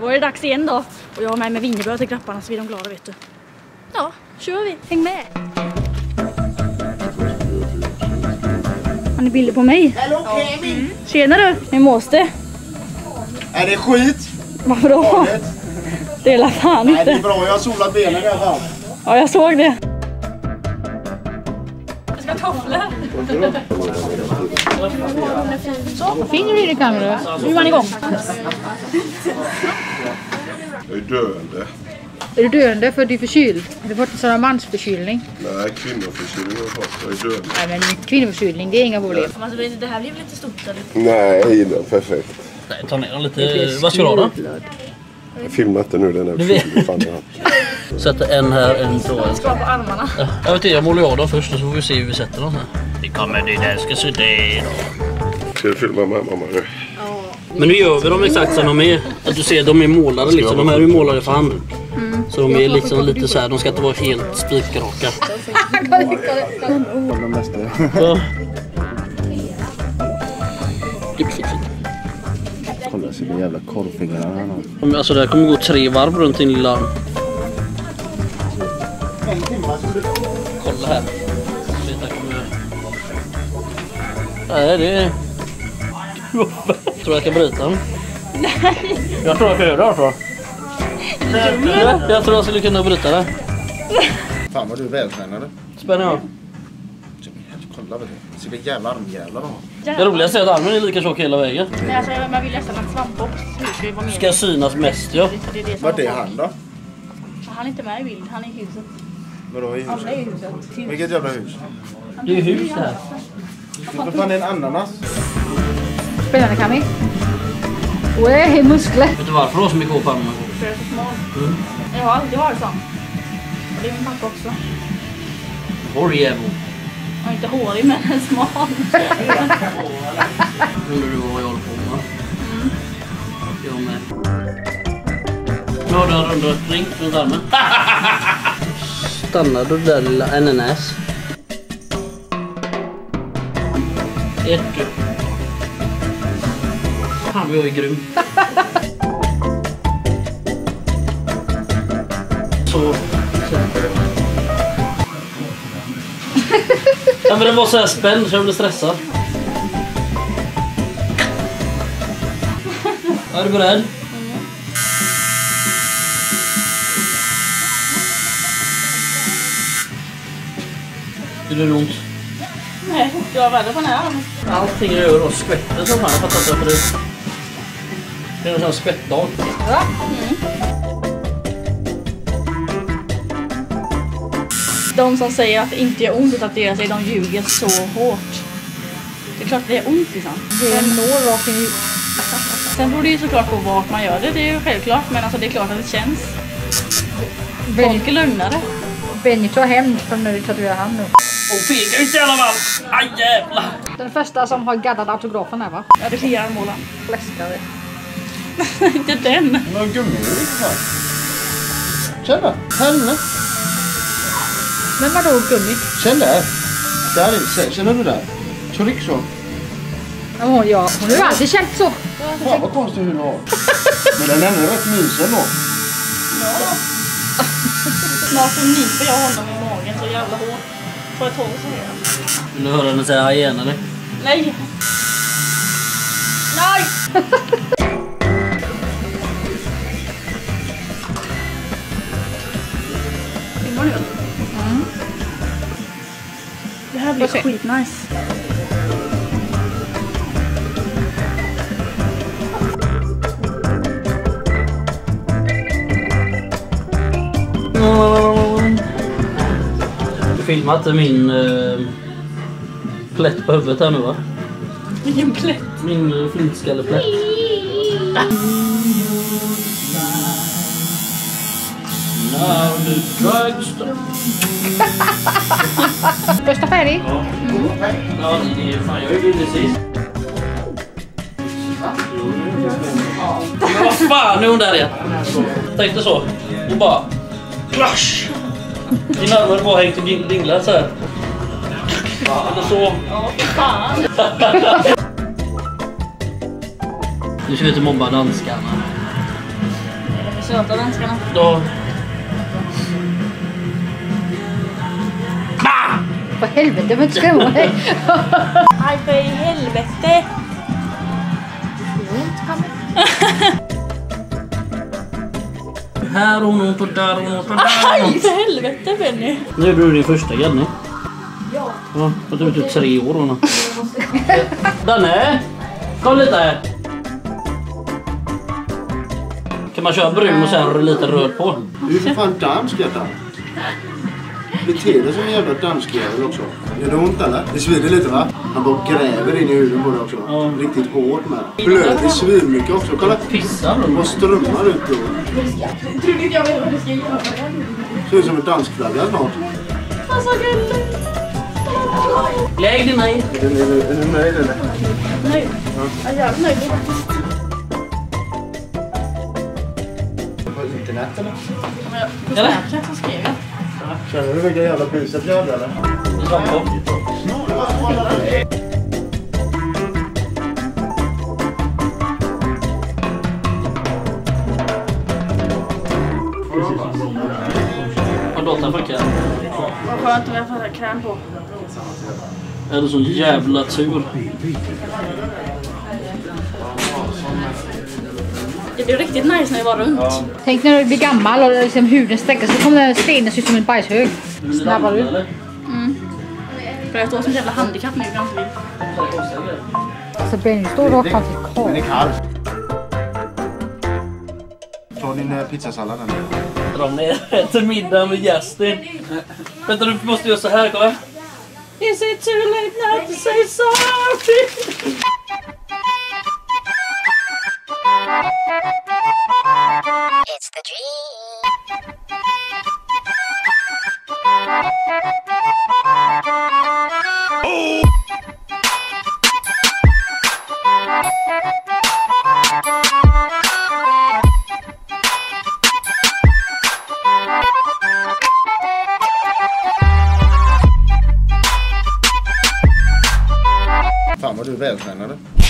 Då är det dags igen då. Och jag har med mig vinjebröd till grapparna så blir de glada, vet du. Ja, kör vi. Häng med. Har ni bilder på mig? Mm. Tjena du, ni måste. Är det skit? Varför då? Det är la fan inte. Nej, det är bra, jag har solat benen i alla fall. Ja, jag såg det. Jag ska toffla. Så, fingrar i det kameran. Nu är man igång. Jag är döende. Är du döende för att du är förkyld? Har du fått en sån här mansförkylning? Nej, kvinnoförkylning har jag fått. Jag är döende. Nej, men kvinnoförkylning, det är inga problem. Alltså, det här blir väl lite stort? Eller? Nej, jag gillar perfekt. Nej, ta ner lite. Vad ska du ha då? Jag filmar inte nu den här filmen. Sätter en här, en två. Jag ska på armarna. Ja, jag vet inte, jag målar av dem först och så får vi se hur vi sätter dem här. Det kommer det där, ska se det då. Ska jag filma med mamma nu? Ja. Men nu gör vi dem exakt som de är. Att du ser, de är målade liksom. De här är ju målade för hand. Mm. Så de är liksom lite så här, de ska inte vara helt spikraka. Ja. Kolla så jävla korvfingrarna här nu. Alltså det här kommer gå 3 varv runt din lilla arm. Kolla här. Nej det är... Jag tror jag kan bryta den. Nej. Jag tror jag kan göra det tror jag. Jag tror jag skulle kunna bryta det. Fan vad du är vältränad. Spännande. Kolla väl det. Ser vilka jävla armjävlar de har. Det roligaste är att armen är lika tjock hela vägen. Men alltså, man vill nästan att svampbox ska synas mest, ja. Vad är han då? Han är inte med i bild, han är i huset. Vadå i huset? Alla är i huset. Vilket jävla hus? Det är hus här. Vad fan är en ananas? Spännande Kammi. Oj, muskler. Vet du varför du har så mycket på armarna? För det är så smal. Mm. Ja, det var det som. Och det är min pappa också. Horrible. Jag är inte hårig men en smal. Undrar du vad jag håller på med? Mm. Jag med. Nu har du en rundröttning runt armen. Stannar du där lilla ananas? Ett du. Fan vad jag är grym. Så. Ja, men den var så här spänd så jag blev stressad. Är du beredd? Är det ont? Nej, jag har värre på den här. Allting jag gör och skvätter som fan. Jag fattar inte varför det. Det är en sån här skvättdag. Ja. Mm. De som säger att det inte gör ont att deras är, de ljuger så hårt. Det är klart att det är ont liksom. Det är några rakt in i... Sen beror det ju såklart på vart man gör det, det är ju självklart. Men alltså det är klart att det känns. Folk är lugnare. Benny tar hem från när du tatuerar han nu. Och fega ut i alla fall! Aj jävlar! Den första som har gaddat autografen här va? Ja det är armhålan. Fläskar det. Inte den. Någon gummirik här. Tjena, henne. Men vadå gummi? Känner. Där inser. Känner du där? Tryck så. Åh ja, hon har alltid känt så. Ja, vad konstigt hur du har. Men den är rätt mysig då. Ja. Snart så nyper jag honom i magen så jävla hårt. Får jag ta och säga. Vill du höra henne säga aj igen eller? Nej. Nej! Filmar nu? Mm. Det här blir skitnice. Du filmar inte min plätt på huvudet här nu va? Min plätt? Min flintskalleplätt. Now the drug stuff. Första färg? Ja. Mm. Ja, det är fan, jag är ju precis. Vad fan, nu är hon där igen. Tänkte så. Och bara... Klash! Din armar bara hängde och dinglade så här. Eller så. Ja, fan. Nu ser vi ut att mobba danskarna. Söta danskarna. Ja. Ah! För helvete, men inte skrämma dig. Aj, för i helvete. Här och nåt och där och nåt och där. Aj, för helvete, Benny. Nu är du din första Jenny. Ja. Ja, för du är ute 3 år då. Danne, kom lite. Kan man köra brun och sen lite röd på? Du är för fan dansk, Jätta. Beter dig som en jävla danskjävel också. Gör det ont eller? Det svider lite va? Han bara gräver in i huden på det också. Ja. Riktigt hårt med. Blöder svir mycket också. Kolla. Pissar de. Vad strömmar ut då. Tror du inte jag vet vad du ska göra? Ser ut som en danskflagga snart. Vad så gräller? Lägg dig mig. Är du nöjd eller? Nöjd. Ja, jag är nöjd faktiskt. På internet eller? Eller? Jag kan skriva. Känner du vilka jävla biceps jag hade eller? Vad låter för kräm? Vad skönt om jag får kräm på. Är det så jävla tur? Det blir riktigt nice när jag var runt. Ja. Tänk när du blir gammal och liksom huden sträcker så kommer den stenen se ut som en bajshög. Snabbare ut. Mm. För jag står som en jävla handikapp nu framför mig. Alltså Benny står rakt framför kvar. Den är kall. Ta din pizzasallad där. Ronny äter middag med Justin. Vänta, du måste göra så här, kolla. Is it too late now to say sorry? It's the dream. Oh! Fan vad du är vältränad.